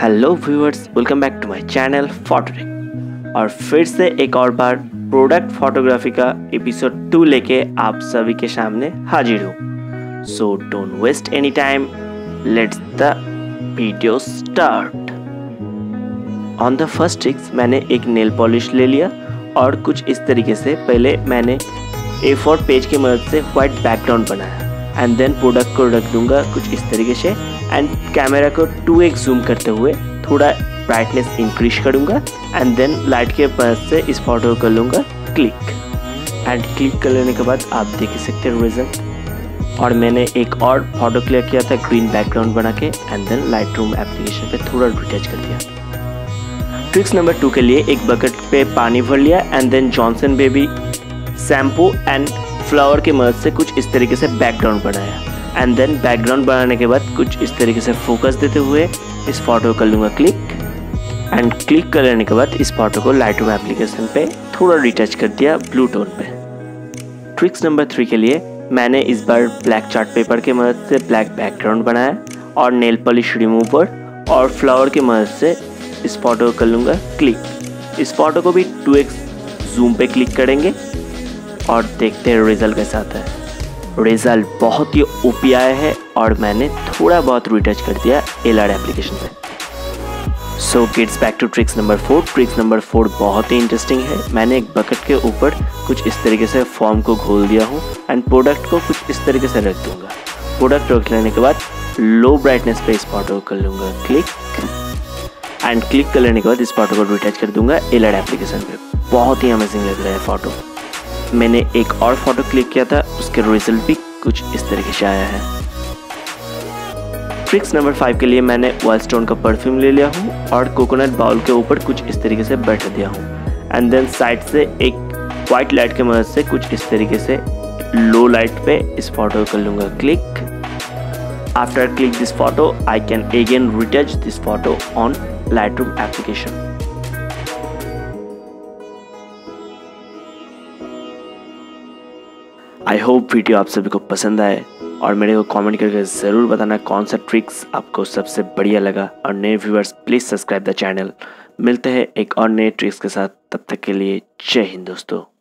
Hello viewers, welcome back to my channel Phototech. और फिर से एक और बार प्रोडक्ट फोटोग्राफी का एपिसोड 2 लेके आप सभी के सामने हाजिर हूँ। So don't waste any time, let's the video start. On the first tricks मैंने एक नेल पॉलिश ले लिया और कुछ इस तरीके से पहले मैंने A4 पेज की मदद से वाइट बैकग्राउंड बनाया एंड देन प्रोडक्ट को रख दूंगा कुछ इस तरीके से एंड कैमरा को 2x जूम करते हुए थोड़ा ब्राइटनेस इंक्रीज करूंगा एंड देन लाइट के मदद से इस फोटो को कर लूँगा क्लिक। एंड क्लिक कर लेने के बाद आप देख सकते हैं रिजल्ट। और मैंने एक और फोटो क्लिक किया था ग्रीन बैकग्राउंड बना के एंड देन लाइटरूम एप्लीकेशन पर थोड़ा डिटैच कर दिया। ट्रिक्स नंबर 2 के लिए एक बकेट पे पानी भर लिया and then Johnson baby shampoo and flower की मदद से कुछ इस तरीके से बैकग्राउंड बनाया एंड देन बैकग्राउंड बनाने के बाद कुछ इस तरीके से फोकस देते हुए इस फोटो को कर लूँगा क्लिक। एंड क्लिक कर लेने के बाद इस फोटो को लाइटरूम एप्लीकेशन पे थोड़ा रिटच कर दिया ब्लू टोन पे। ट्रिक्स नंबर 3 के लिए मैंने इस बार ब्लैक चार्ट पेपर की मदद से ब्लैक बैकग्राउंड बनाया और नेल पॉलिश रिमूवर और फ्लावर की मदद से इस फोटो को कर लूँगा क्लिक। इस फोटो को भी 2x जूम पे क्लिक करेंगे और देखते हैं रिजल्ट कैसा आता है। रिजल्ट बहुत ही ओपी आया है और मैंने थोड़ा बहुत रिटच कर दिया LR एप्लीकेशन पे। So gets back to tricks number 4। Tricks number 4 बहुत ही इंटरेस्टिंग है। मैंने एक बकेट के ऊपर कुछ इस तरीके से फॉर्म को घोल दिया हूँ एंड प्रोडक्ट को कुछ इस तरीके से रख दूँगा। प्रोडक्ट रख लेने के बाद लो ब्राइटनेस पे इस फोटो को कर लूँगा क्लिक। एंड क्लिक कर लेने के बाद इस फोटो को रिटच कर दूंगा LR एप्लीकेशन पे। बहुत ही अमेजिंग लग रहा है फोटो। मैंने एक और फोटो क्लिक किया था, उसके रिजल्ट भी कुछ इस तरीके से आया है। ट्रिक्स नंबर 5 के लिए मैंने वाइल्डस्टोन का परफ्यूम ले लिया हूँ और कोकोनट बाउल के ऊपर कुछ इस तरीके से बैठ दिया हूँ एंड देन साइड से एक वाइट लाइट की मदद से कुछ इस तरीके से लो लाइट पे इस फोटो को कर लूँगा click. After I click this photo, I can again retouch this photo on Lightroom application. I hope video आप सभी को पसंद आए और मेरे को कमेंट करके ज़रूर बताना कौन सा ट्रिक्स आपको सबसे बढ़िया लगा। और नए viewers please subscribe the channel. मिलते हैं एक और नए ट्रिक्स के साथ, तब तक के लिए जय हिंद दोस्तों।